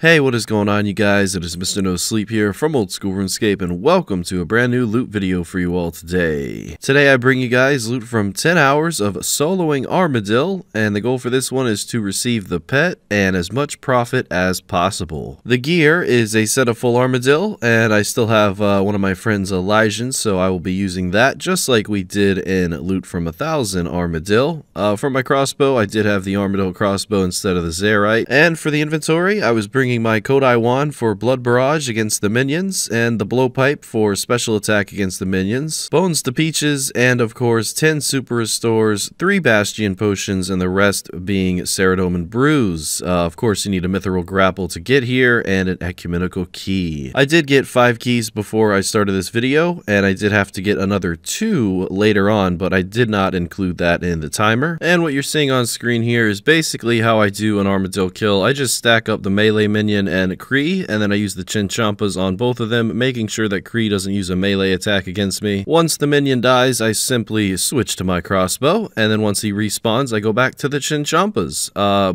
Hey, what is going on, you guys? It is MrNoSleep here from Old School RuneScape, and welcome to a brand new loot video for you all today. Today I bring you guys loot from 10 hours of soloing Armadyl, and the goal for this one is to receive the pet and as much profit as possible. The gear is a set of full Armadyl, and I still have one of my friends Elysian, so I will be using that just like we did in loot from 1000 Armadyl. For my crossbow, I did have the Armadyl crossbow instead of the Zaryte, and for the inventory, I was bringing my Kodai Wand for Blood Barrage against the minions, and the Blowpipe for Special Attack against the minions, Bones to Peaches, and of course 10 Super Restores, 3 Bastion Potions, and the rest being Saradomin Brews. Of course you need a Mithril Grapple to get here, and an Ecumenical Key. I did get 5 keys before I started this video, and I did have to get another 2 later on, but I did not include that in the timer. And what you're seeing on screen here is basically how I do an Armadyl kill. I just stack up the melee minion and Kree, and then I use the Chinchompas on both of them, making sure that Kree doesn't use a melee attack against me. Once the minion dies, I simply switch to my crossbow, and then once he respawns, I go back to the Chinchompas.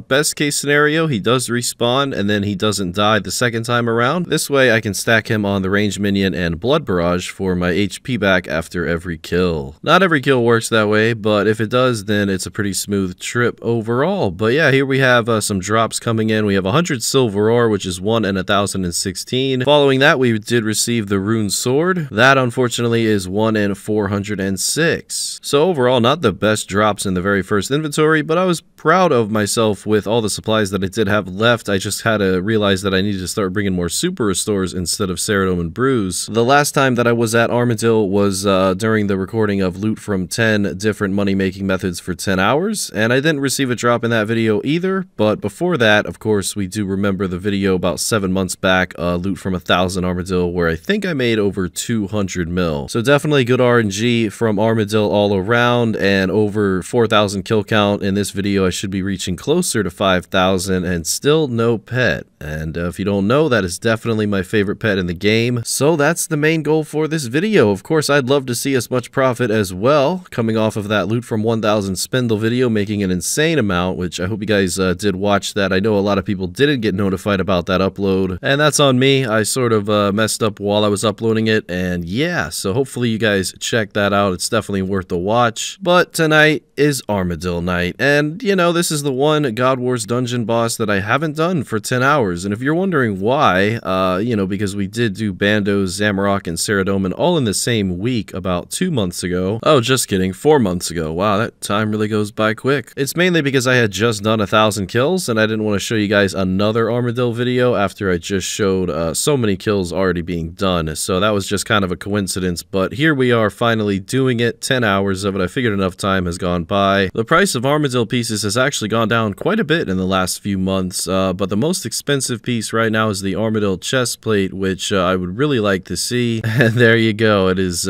Best case scenario, he does respawn, and then he doesn't die the second time around. This way, I can stack him on the range minion and Blood Barrage for my HP back after every kill. Not every kill works that way, but if it does, then it's a pretty smooth trip overall. But yeah, here we have some drops coming in. We have 100 silver, which is 1 in 1016. Following that, we did receive the Rune Sword. That, unfortunately, is 1 in 406. So overall, not the best drops in the very first inventory, but I was proud of myself with all the supplies that I did have left. I just had to realize that I needed to start bringing more Super Restores instead of Saradomin Brews. The last time that I was at Armadyl was during the recording of loot from 10 different money-making methods for 10 hours, and I didn't receive a drop in that video either, but before that, of course, we do remember the video about 7 months back, loot from 1000 Armadyl, where I think I made over 200 mil. So definitely good RNG from Armadyl all around, and over 4,000 kill count. In this video, I should be reaching closer to 5,000, and still no pet. And if you don't know, that is definitely my favorite pet in the game. So that's the main goal for this video. Of course, I'd love to see as much profit as well, coming off of that loot from 1000 Spindle video, making an insane amount, which I hope you guys did watch that. I know a lot of people didn't get notified about that upload, and that's on me. I sort of messed up while I was uploading it, and yeah, so hopefully you guys check that out. It's definitely worth the watch. But tonight is Armadyl night, and you know, this is the one God Wars dungeon boss that I haven't done for 10 hours, and if you're wondering why, you know, because we did do Bandos, Zamorak, and Saradomin all in the same week about 2 months ago. Oh, just kidding, 4 months ago. Wow, that time really goes by quick. It's mainly because I had just done 1,000 kills, and I didn't want to show you guys another Armadyl video after I just showed so many kills already being done, so that was just kind of a coincidence. But here we are finally doing it, 10 hours of it. I figured enough time has gone by. The price of Armadyl pieces has actually gone down quite a bit in the last few months, but the most expensive piece right now is the Armadyl chest plate, which I would really like to see. And there you go, it is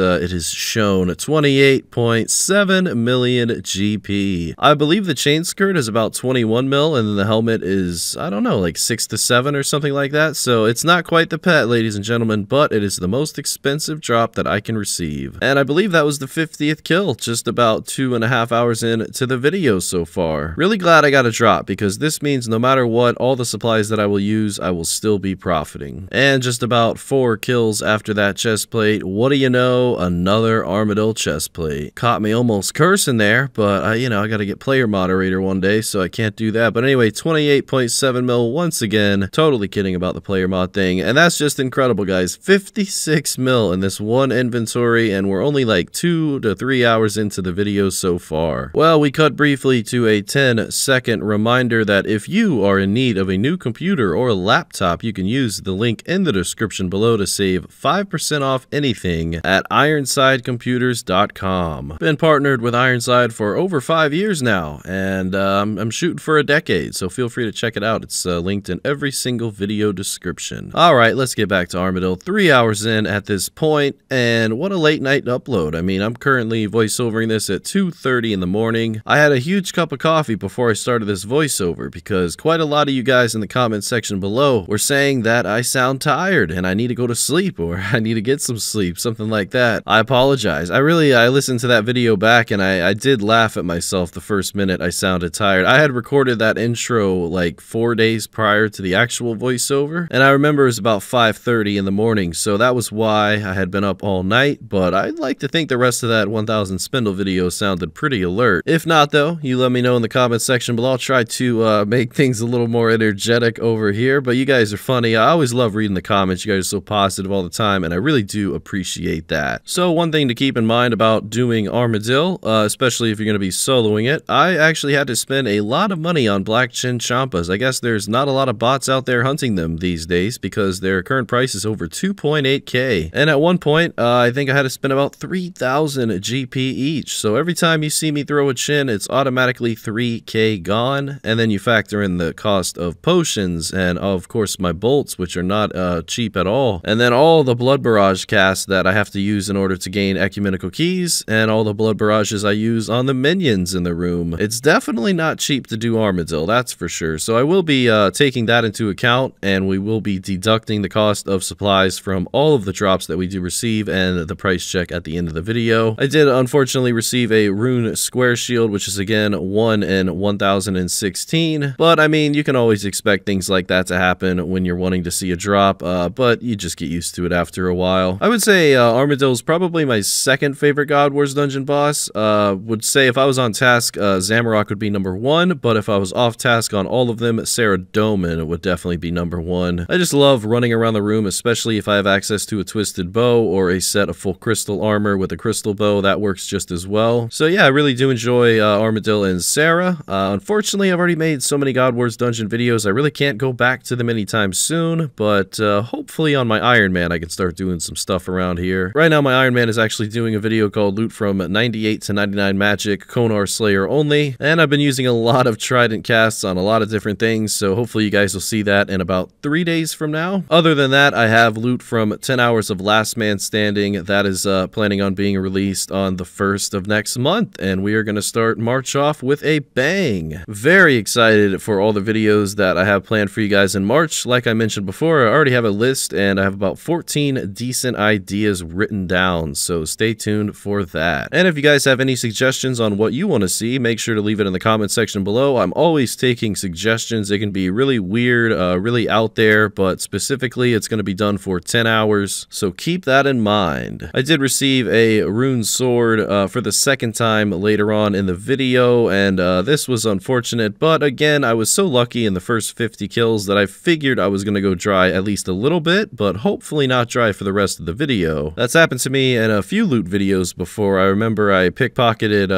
shown at 28.7 million GP. I believe the chain skirt is about 21 mil, and the helmet is, I don't know, like 6 to 7 or something like that. So it's not quite the pet, ladies and gentlemen, but it is the most expensive drop that I can receive. And I believe that was the 50th kill, just about 2.5 hours in to the video so far. Really glad I got a drop, because this means no matter what, all the supplies that I will use, I will still be profiting. And just about 4 kills after that chest plate. What do you know? Another Armadyl chest plate. Caught me almost cursing there, but I, you know, I gotta get player moderator one day, so I can't do that. But anyway, 28.7 mil once again. Totally kidding about the player mod thing, and that's just incredible, guys. 56 mil in this one inventory, and we're only like 2 to 3 hours into the video so far. Well, we cut briefly to a 10-second reminder that if you are in need of a new computer or laptop, you can use the link in the description below to save 5% off anything at ironsidecomputers.com. Been partnered with Ironside for over 5 years now, and I'm shooting for a decade, so feel free to check it out. It's linked in every single video description. Alright, let's get back to Armadyl. 3 hours in at this point, and what a late night upload. I mean, I'm currently voiceovering this at 2:30 in the morning. I had a huge cup of coffee before I started this voiceover, because quite a lot of you guys in the comment section below were saying that I sound tired and I need to go to sleep, or I need to get some sleep, something like that. I apologize. I listened to that video back and I did laugh at myself the first minute I sounded tired. I had recorded that intro like 4 days prior to the actual voiceover, and I remember it was about 5:30 in the morning, so that was why I had been up all night, but I'd like to think the rest of that 1000 Spindle video sounded pretty alert. If not though, you let me know in the comments section below. I'll try to make things a little more energetic over here, but you guys are funny. I always love reading the comments. You guys are so positive all the time, and I really do appreciate that. So one thing to keep in mind about doing Armadyl, especially if you're going to be soloing it, I actually had to spend a lot of money on black Chinchompas. I guess there's not a lot of bots out there hunting them these days because their current price is over 2.8k. And at one point, I think I had to spend about 3,000 GP each. So every time you see me throw a chin, it's automatically 3k gone. And then you factor in the cost of potions and of course my bolts, which are not cheap at all. And then all the Blood Barrage casts that I have to use in order to gain Ecumenical Keys, and all the Blood Barrages I use on the minions in the room. It's definitely not cheap to do Armadyl, that's for sure. So I will be taking that into account, and we will be deducting the cost of supplies from all of the drops that we do receive and the price check at the end of the video. I did unfortunately receive a Rune Square Shield, which is again 1 in 1016, but I mean, you can always expect things like that to happen when you're wanting to see a drop, but you just get used to it after a while. I would say Armadyl is probably my second favorite God Wars dungeon boss. Would say if I was on task, Zamorak would be number 1, but if I was off task on all of them, Saradomin would definitely be number 1. I just love running around the room, especially if I have access to a twisted bow or a set of full crystal armor with a crystal bow. That works just as well. So yeah, I really do enjoy Armadyl and Sarah. Unfortunately, I've already made so many God Wars dungeon videos, I really can't go back to them anytime soon, but hopefully on my Iron Man I can start doing some stuff around here. Right now my Iron Man is actually doing a video called Loot from 98 to 99 Magic, Konar Slayer only, and I've been using a lot of trident casts on a lot of different things, so hopefully you guys will see that in about 3 days from now. Other than that, I have loot from 10 hours of Last Man Standing. That is planning on being released on the 1st of next month, and we are going to start March off with a bang. Very excited for all the videos that I have planned for you guys in March. Like I mentioned before, I already have a list, and I have about 14 decent ideas written down, so stay tuned for that. And if you guys have any suggestions on what you want to see, make sure to leave it in the comment section below. I'm always taking suggestions. It can be really weird, really out there, but specifically it's going to be done for 10 hours, so keep that in mind. I did receive a rune sword for the second time later on in the video, and this was unfortunate, but again, I was so lucky in the first 50 kills that I figured I was going to go dry at least a little bit, but hopefully not dry for the rest of the video. That's happened to me in a few loot videos before. I remember I pickpocketed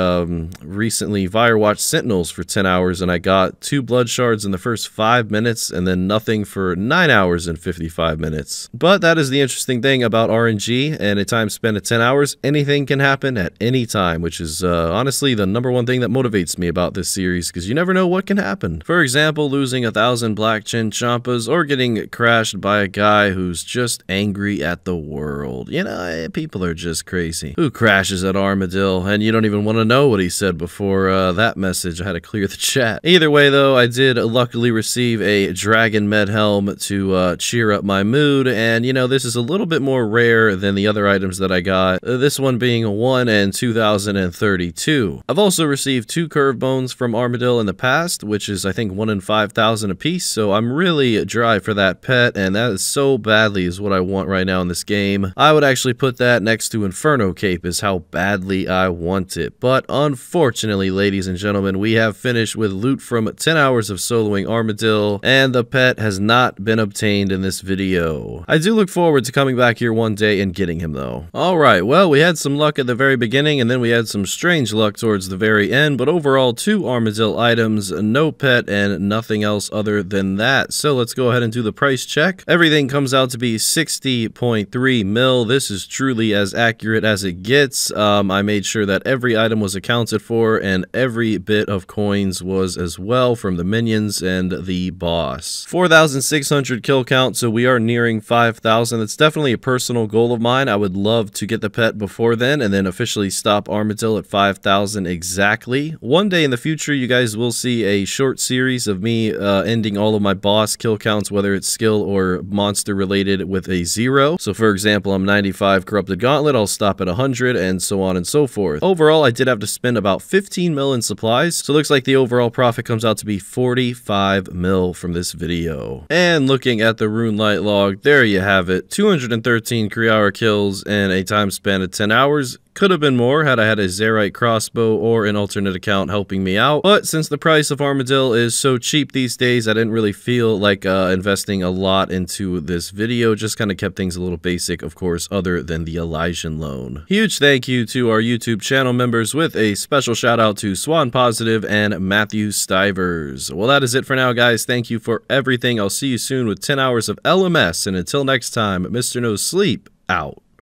recently Firewatch Sentinels for 10 hours, and I got 2 blood shards in the first 5 minutes, and then nothing for 9 hours and 55 minutes. But that is the interesting thing about RNG, and a time spent at 10 hours, anything can happen at any time, which is honestly the #1 thing that motivates me about this series, because you never know what can happen. For example, losing 1,000 black Chinchompas, or getting crashed by a guy who's just angry at the world. You know, people are just crazy. Who crashes at Armadyl, and you don't even want to know what he said before that message. I had to clear the chat. Either way though, I did luckily receive a dragon med helm to cheer up my mood, and you know, this is a little bit more rare than the other items that I got, this one being 1 in 2032. I've also received 2 curve bones from Armadyl in the past, which is I think 1 in 5,000 apiece, so I'm really dry for that pet, and that is so badly is what I want right now in this game. I would actually put that next to Inferno Cape is how badly I want it, but unfortunately, ladies and gentlemen, we have finished with loot from 10 hours of soloing Armadyl, and the pet has not been obtained in this video. I do look forward to coming back here one day and getting him though. Alright, well, we had some luck at the very beginning, and then we had some strange luck towards the very end, but overall 2 Armadyl items, no pet, and nothing else other than that. So let's go ahead and do the price check. Everything comes out to be 60.3 mil. This is truly as accurate as it gets. I made sure that every item was accounted for, and every bit of coins was as well from the minions and the boss. 4,600 kill count, so we are nearing 5,000. That's definitely a personal goal of mine. I would love to get the pet before then, and then officially stop Armadyl at 5,000 exactly. One day in the future, you guys will see a short series of me ending all of my boss kill counts, whether it's skill or monster related, with a 0. So for example, I'm 95 Corrupted Gauntlet, I'll stop at 100, and so on and so forth. Overall, I did have to spend about 15 mil in supplies, so it looks like the overall profit comes out to be 45 mil from this video. And looking at the Rune Light log, there you have it. 213 Kree'arra kills in a time span of 10 hours. Could have been more had I had a Zaryte crossbow or an alternate account helping me out, but since the price of Armadyl is so cheap these days, I didn't really feel like investing a lot into this video. Just kind of kept things a little basic, of course, other than the Elysian loan. Huge thank you to our YouTube channel members, with a special shout out to Swan Positive and Matthew Stivers. Well, that is it for now, guys. Thank you for everything. I'll see you soon with 10 hours of LMS, and until next time, MrNoSleep out.